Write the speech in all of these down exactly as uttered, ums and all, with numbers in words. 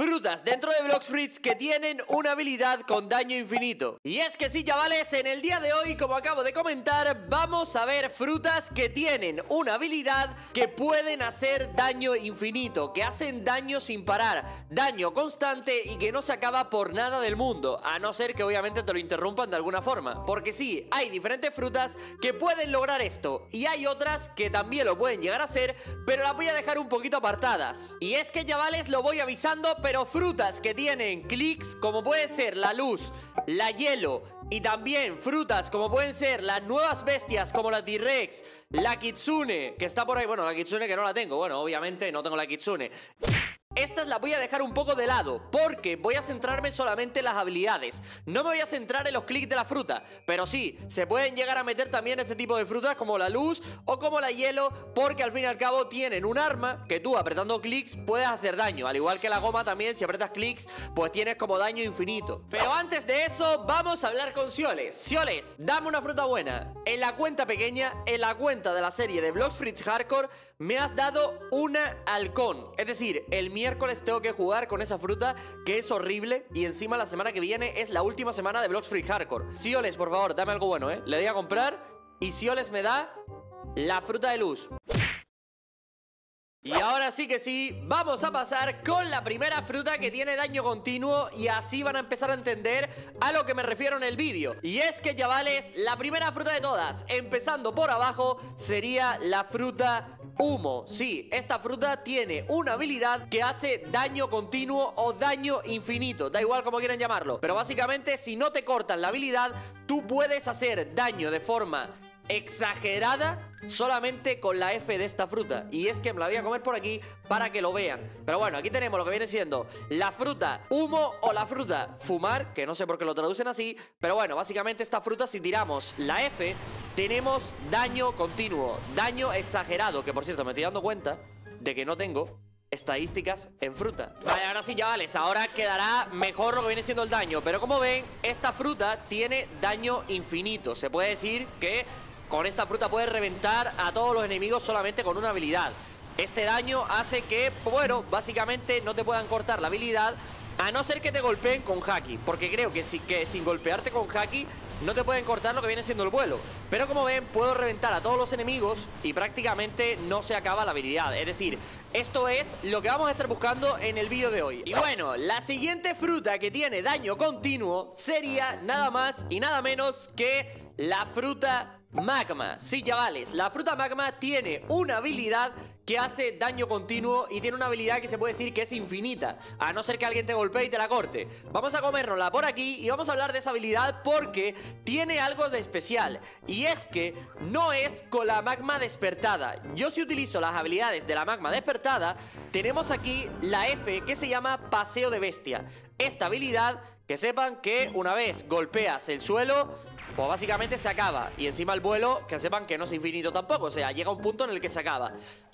frutas dentro de Blox Fruits que tienen una habilidad con daño infinito. Y es que sí, chavales, en el día de hoy, como acabo de comentar, vamos a ver frutas que tienen una habilidad que pueden hacer daño infinito, que hacen daño sin parar, daño constante y que no se acaba por nada del mundo, a no ser que obviamente te lo interrumpan de alguna forma. Porque sí, hay diferentes frutas que pueden lograr esto y hay otras que también lo pueden llegar a hacer, pero las voy a dejar un poquito apartadas. Y es que, chavales, lo voy avisando, pero frutas que tienen clics, como puede ser la luz, la hielo, y también frutas como pueden ser las nuevas bestias como la T-Rex, la Kitsune, que está por ahí. Bueno, la Kitsune que no la tengo, bueno, obviamente no tengo la Kitsune. Estas las voy a dejar un poco de lado porque voy a centrarme solamente en las habilidades. No me voy a centrar en los clics de la fruta, pero sí, se pueden llegar a meter también este tipo de frutas como la luz o como la hielo, porque al fin y al cabo tienen un arma que tú apretando clics puedes hacer daño. Al igual que la goma también, si apretas clics pues tienes como daño infinito. Pero antes de eso vamos a hablar con Cioles. Cioles, dame una fruta buena. En la cuenta pequeña, en la cuenta de la serie de Blox Fruits Hardcore, me has dado una halcón. Es decir, el miércoles tengo que jugar con esa fruta, que es horrible, y encima la semana que viene es la última semana de Blox Fruits Hardcore. Cioles, por favor, dame algo bueno, ¿eh? Le voy a comprar y Cioles me da la fruta de luz. Y ahora sí que sí, vamos a pasar con la primera fruta que tiene daño continuo, y así van a empezar a entender a lo que me refiero en el vídeo. Y es que, chavales, la primera fruta de todas, empezando por abajo, sería la fruta humo. Sí, esta fruta tiene una habilidad que hace daño continuo o daño infinito, da igual como quieran llamarlo, pero básicamente si no te cortan la habilidad, tú puedes hacer daño de forma exagerada solamente con la F de esta fruta. Y es que me la voy a comer por aquí para que lo vean. Pero bueno, aquí tenemos lo que viene siendo la fruta humo o la fruta fumar, que no sé por qué lo traducen así, pero bueno, básicamente esta fruta, si tiramos la F, tenemos daño continuo, daño exagerado, que por cierto me estoy dando cuenta de que no tengo estadísticas en fruta. Vale, ahora sí, chavales, ahora quedará mejor lo que viene siendo el daño. Pero como ven, esta fruta tiene daño infinito. Se puede decir que con esta fruta puedes reventar a todos los enemigos solamente con una habilidad. Este daño hace que, bueno, básicamente no te puedan cortar la habilidad, a no ser que te golpeen con haki, porque creo que, si, que sin golpearte con haki no te pueden cortar lo que viene siendo el vuelo. Pero como ven, puedo reventar a todos los enemigos y prácticamente no se acaba la habilidad. Es decir, esto es lo que vamos a estar buscando en el vídeo de hoy. Y bueno, la siguiente fruta que tiene daño continuo sería nada más y nada menos que la fruta Magma. Sí, chavales, la fruta Magma tiene una habilidad que hace daño continuo y tiene una habilidad que se puede decir que es infinita, a no ser que alguien te golpee y te la corte. Vamos a comérnosla por aquí y vamos a hablar de esa habilidad porque tiene algo de especial, y es que no es con la Magma despertada. Yo si utilizo las habilidades de la Magma despertada, tenemos aquí la F que se llama Paseo de Bestia. Esta habilidad, que sepan que una vez golpeas el suelo, pues básicamente se acaba. Y encima el vuelo, que sepan que no es infinito tampoco, o sea, llega un punto en el que se acaba.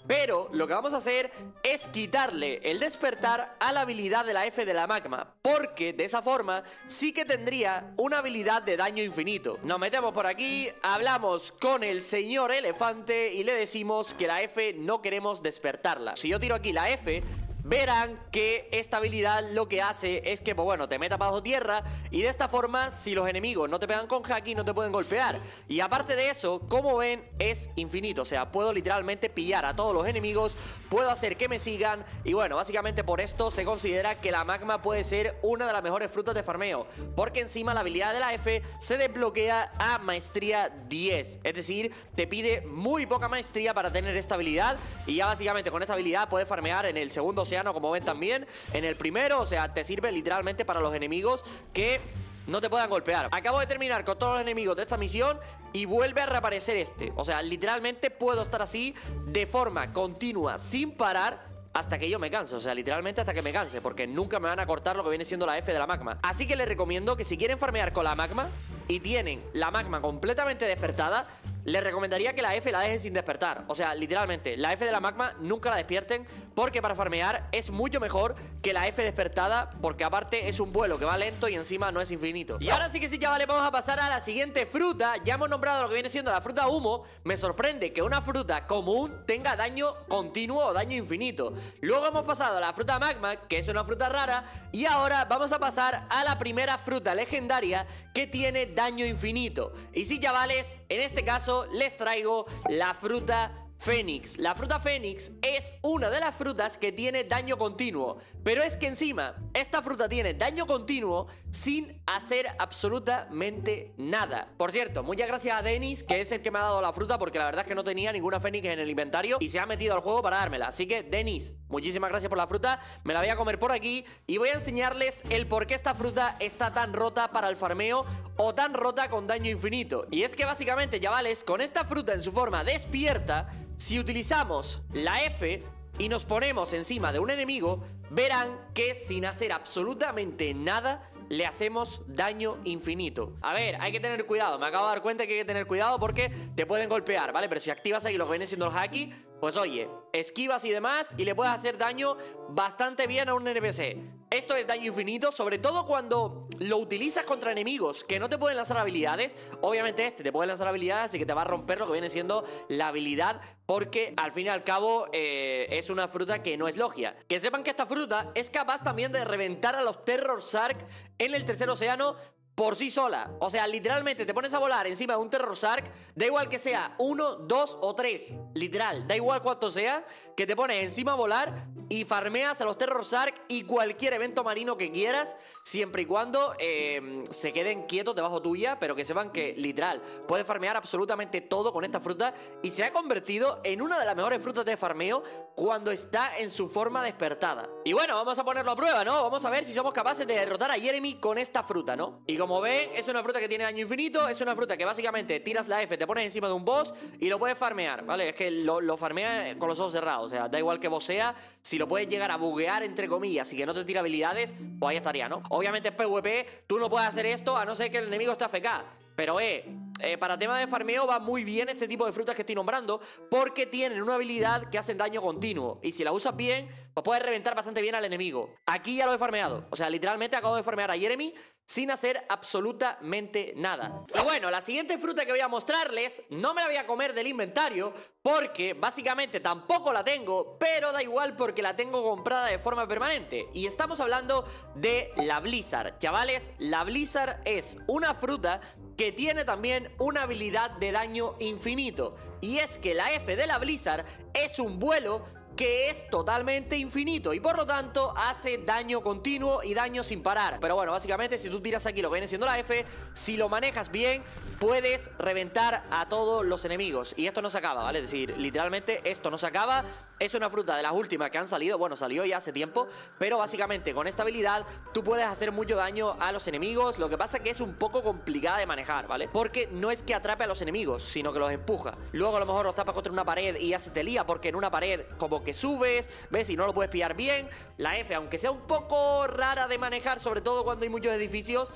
Pero lo que vamos a hacer es quitarle el despertar a la habilidad de la F de la Magma, porque de esa forma sí que tendría una habilidad de daño infinito. Nos metemos por aquí, hablamos con el señor elefante y le decimos que la F no queremos despertarla. Si yo tiro aquí la F, verán que esta habilidad lo que hace es que, pues bueno, te meta bajo tierra, y de esta forma, si los enemigos no te pegan con haki, no te pueden golpear. Y aparte de eso, como ven, es infinito. O sea, puedo literalmente pillar a todos los enemigos, puedo hacer que me sigan. Y bueno, básicamente por esto se considera que la Magma puede ser una de las mejores frutas de farmeo, porque encima la habilidad de la F se desbloquea a maestría diez. Es decir, te pide muy poca maestría para tener esta habilidad. Y ya básicamente con esta habilidad puedes farmear en el segundo océano, como ven también, en el primero. O sea, te sirve literalmente para los enemigos que no te puedan golpear. Acabo de terminar con todos los enemigos de esta misión y vuelve a reaparecer este. O sea, literalmente puedo estar así de forma continua, sin parar, hasta que yo me canse, o sea, literalmente hasta que me canse, porque nunca me van a cortar lo que viene siendo la F de la Magma. Así que les recomiendo que si quieren farmear con la Magma y tienen la Magma completamente despertada, les recomendaría que la F la dejen sin despertar. O sea, literalmente, la F de la Magma nunca la despierten, porque para farmear es mucho mejor que la F despertada, porque aparte es un vuelo que va lento y encima no es infinito. Y ahora sí que sí, chavales, vamos a pasar a la siguiente fruta. Ya hemos nombrado lo que viene siendo la fruta humo. Me sorprende que una fruta común tenga daño continuo o daño infinito. Luego hemos pasado a la fruta Magma, que es una fruta rara, y ahora vamos a pasar a la primera fruta legendaria que tiene daño infinito. Y sí, chavales, en este caso les traigo la fruta Fénix. La fruta Fénix es una de las frutas que tiene daño continuo, pero es que encima esta fruta tiene daño continuo sin hacer absolutamente nada. Por cierto, muchas gracias a Denis, que es el que me ha dado la fruta, porque la verdad es que no tenía ninguna Fénix en el inventario y se ha metido al juego para dármela. Así que, Denis, muchísimas gracias por la fruta. Me la voy a comer por aquí y voy a enseñarles el por qué esta fruta está tan rota para el farmeo o tan rota con daño infinito. Y es que básicamente, chavales, con esta fruta en su forma despierta, si utilizamos la F y nos ponemos encima de un enemigo, verán que sin hacer absolutamente nada le hacemos daño infinito. A ver, hay que tener cuidado. Me acabo de dar cuenta que hay que tener cuidado porque te pueden golpear, ¿vale? Pero si activas ahí lo que viene siendo el haki, pues oye, esquivas y demás y le puedes hacer daño bastante bien a un N P C. Esto es daño infinito, sobre todo cuando lo utilizas contra enemigos que no te pueden lanzar habilidades. Obviamente este te puede lanzar habilidades, así que te va a romper lo que viene siendo la habilidad, porque al fin y al cabo eh, es una fruta que no es logia. Que sepan que esta fruta es capaz también de reventar a los Terror Shark en el tercer océano por sí sola. O sea, literalmente te pones a volar encima de un Terror Shark, da igual que sea uno, dos o tres, literal, da igual cuánto sea, que te pones encima a volar y farmeas a los Terror Shark y cualquier evento marino que quieras, siempre y cuando eh, se queden quietos debajo tuya. Pero que sepan que, literal, puedes farmear absolutamente todo con esta fruta y se ha convertido en una de las mejores frutas de farmeo cuando está en su forma despertada. Y bueno, vamos a ponerlo a prueba, ¿no? Vamos a ver si somos capaces de derrotar a Jeremy con esta fruta, ¿no? Y como Como ven, es una fruta que tiene daño infinito. Es una fruta que básicamente tiras la F, te pones encima de un boss y lo puedes farmear, ¿vale? Es que lo, lo farmea con los ojos cerrados. O sea, da igual que vos sea. Si lo puedes llegar a buguear, entre comillas, y que no te tira habilidades, pues ahí estaría, ¿no? Obviamente es PvP, tú no puedes hacer esto a no ser que el enemigo esté A F K. Pero eh, eh, para tema de farmeo va muy bien este tipo de frutas que estoy nombrando, porque tienen una habilidad que hacen daño continuo, y si la usas bien, pues puedes reventar bastante bien al enemigo. Aquí ya lo he farmeado. O sea, literalmente acabo de farmear a Jeremy sin hacer absolutamente nada. Y bueno, la siguiente fruta que voy a mostrarles no me la voy a comer del inventario, porque básicamente tampoco la tengo, pero da igual porque la tengo comprada de forma permanente. Y estamos hablando de la Blizzard. Chavales, la Blizzard es una fruta que tiene también una habilidad de daño infinito, y es que la F de la Blizzard es un vuelo que es totalmente infinito y por lo tanto hace daño continuo y daño sin parar. Pero bueno, básicamente si tú tiras aquí lo que viene siendo la F, si lo manejas bien, puedes reventar a todos los enemigos. Y esto no se acaba, ¿vale? Es decir, literalmente esto no se acaba. Es una fruta de las últimas que han salido. Bueno, salió ya hace tiempo, pero básicamente con esta habilidad tú puedes hacer mucho daño a los enemigos. Lo que pasa que es un poco complicada de manejar, ¿vale? Porque no es que atrape a los enemigos, sino que los empuja. Luego a lo mejor los tapas contra una pared y ya se te lía, porque en una pared como que subes, ves y no lo puedes pillar bien. La F, aunque sea un poco rara de manejar, sobre todo cuando hay muchos edificios,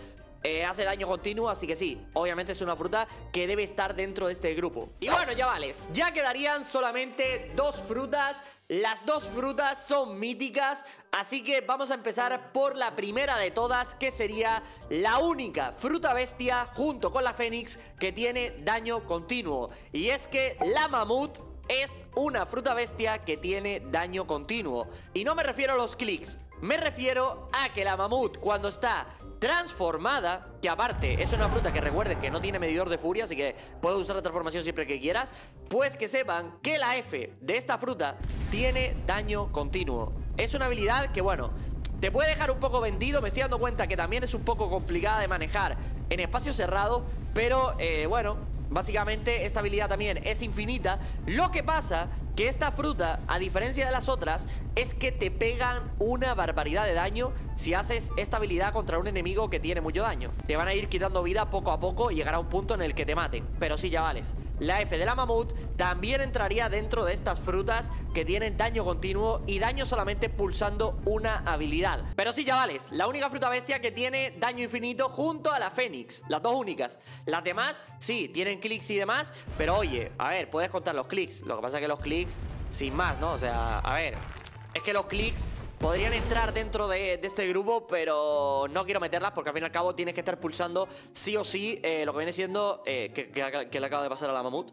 Eh, hace daño continuo, así que sí, obviamente es una fruta que debe estar dentro de este grupo. Y bueno, ya vales, ya quedarían solamente dos frutas. Las dos frutas son míticas, así que vamos a empezar por la primera de todas, que sería la única fruta bestia junto con la Fénix que tiene daño continuo. Y es que la Mammouth es una fruta bestia que tiene daño continuo. Y no me refiero a los clics, me refiero a que la Mammouth, cuando está transformada, que aparte es una fruta que recuerden que no tiene medidor de furia, así que puedes usar la transformación siempre que quieras, pues que sepan que la F de esta fruta tiene daño continuo. Es una habilidad que, bueno, te puede dejar un poco vendido. Me estoy dando cuenta que también es un poco complicada de manejar en espacio cerrado, pero eh, bueno, básicamente esta habilidad también es infinita. Lo que pasa que esta fruta, a diferencia de las otras, es que te pegan una barbaridad de daño si haces esta habilidad contra un enemigo que tiene mucho daño. Te van a ir quitando vida poco a poco y llegará un punto en el que te maten. Pero sí, chavales, la F de la Mammouth también entraría dentro de estas frutas que tienen daño continuo y daño solamente pulsando una habilidad. Pero sí, chavales, la única fruta bestia que tiene daño infinito junto a la Fénix. Las dos únicas. Las demás, sí, tienen clics y demás, pero oye, a ver, puedes contar los clics. Lo que pasa es que los clics, sin más, ¿no? O sea, a ver, es que los clics podrían entrar dentro de, de este grupo, pero no quiero meterlas porque al fin y al cabo tienes que estar pulsando sí o sí eh, lo que viene siendo eh, que, que, que le acaba de pasar a la Mammouth.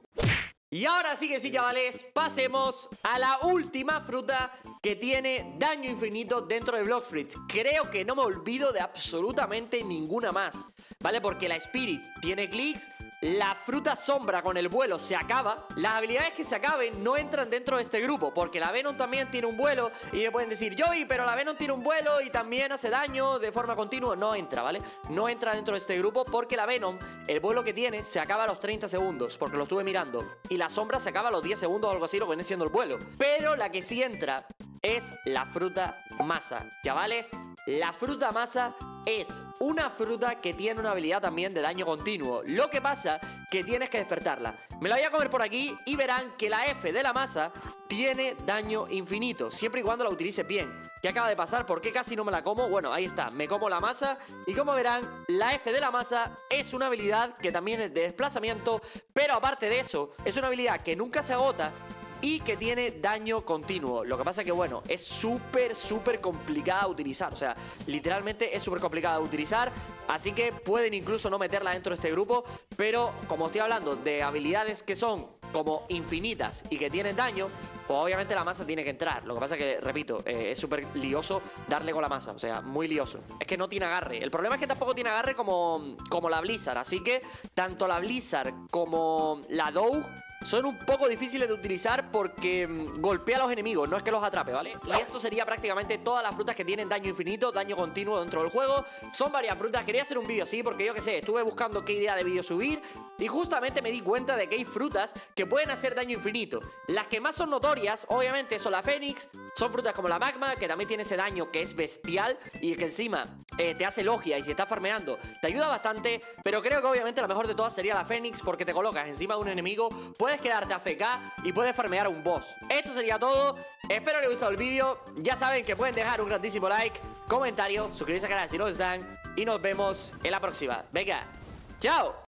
Y ahora sí que sí, chavales, pasemos a la última fruta que tiene daño infinito dentro de Blox Fruits. Creo que no me olvido de absolutamente ninguna más, ¿vale? Porque la Spirit tiene clics, la fruta sombra con el vuelo se acaba. Las habilidades que se acaben no entran dentro de este grupo, porque la Venom también tiene un vuelo. Y me pueden decir, Joey, pero la Venom tiene un vuelo y también hace daño de forma continua. No entra, ¿vale? No entra dentro de este grupo porque la Venom, el vuelo que tiene, se acaba a los treinta segundos, porque lo estuve mirando. Y la sombra se acaba a los diez segundos o algo así, lo que viene siendo el vuelo. Pero la que sí entra es la fruta masa. Chavales, la fruta masa es una fruta que tiene una habilidad también de daño continuo. Lo que pasa que tienes que despertarla. Me la voy a comer por aquí y verán que la F de la masa tiene daño infinito, siempre y cuando la utilices bien. ¿Qué acaba de pasar? ¿Por qué casi no me la como? Bueno, ahí está, me como la masa. Y como verán, la F de la masa es una habilidad que también es de desplazamiento, pero aparte de eso, es una habilidad que nunca se agota y que tiene daño continuo. Lo que pasa que, bueno, es súper, súper complicada de utilizar. O sea, literalmente es súper complicada de utilizar. Así que pueden incluso no meterla dentro de este grupo. Pero como estoy hablando de habilidades que son como infinitas y que tienen daño, pues obviamente la masa tiene que entrar. Lo que pasa que, repito, eh, es súper lioso darle con la masa. O sea, muy lioso. Es que no tiene agarre. El problema es que tampoco tiene agarre como, como la Blizzard. Así que tanto la Blizzard como la Dough son un poco difíciles de utilizar porque mmm, golpea a los enemigos, no es que los atrape, ¿vale? Y esto sería prácticamente todas las frutas que tienen daño infinito, daño continuo dentro del juego. Son varias frutas, quería hacer un vídeo así porque yo que sé, estuve buscando qué idea de vídeo subir y justamente me di cuenta de que hay frutas que pueden hacer daño infinito. Las que más son notorias, obviamente, son la Fénix. Son frutas como la Magma, que también tiene ese daño que es bestial y que encima eh, te hace logia y si estás farmeando te ayuda bastante. Pero creo que obviamente la mejor de todas sería la Fénix porque te colocas encima de un enemigo, puedes quedarte A F K y puedes farmear a un boss. Esto sería todo. Espero que les haya gustado el vídeo. Ya saben que pueden dejar un grandísimo like, comentario, suscribirse al canal si no lo están. Y nos vemos en la próxima. Venga, chao.